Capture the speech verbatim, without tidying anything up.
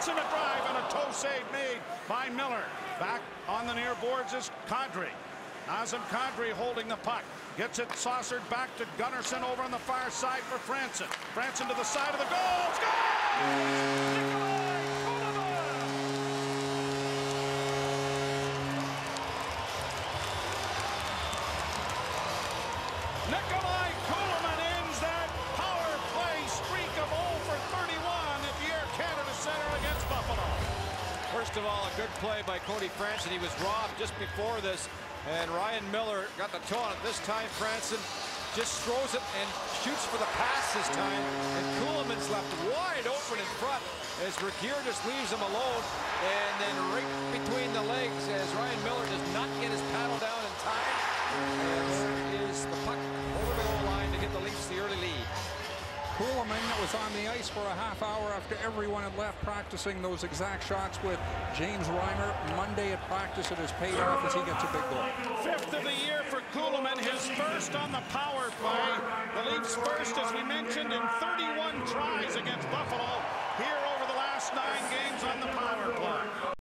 Gets him a drive and a toe save made by Miller. Back on the near boards is Kadri. Nazem Kadri holding the puck. Gets it saucered back to Gunnarsson over on the far side for Franson. Franson to the side of the goal. Scores! Nikolai Kulemin! Nikolai Kulemin ends that power play streak of oh for thirty-one at the Air Canada Centre against Buffalo. First of all, a good play by Cody Franson. He was robbed just before this. And Ryan Miller got the toe on it. This time, Franson just throws it and shoots for the pass this time. And Kuhlman's left wide open in front as Rigeur just leaves him alone. And then right between the legs as Ryan Miller does not get his paddle down in time. And there is the puck over the goal line to get the Leafs the early lead. Kuhlman was on the ice for a half hour after everyone had left, practicing those exact shots with James Reimer. Monday at practice, it has paid off as he gets a big goal. Fifth of the year for Kuhlman, his first on the power play. The Leafs first, as we mentioned, in thirty-one tries against Buffalo here over the last nine games on the power play.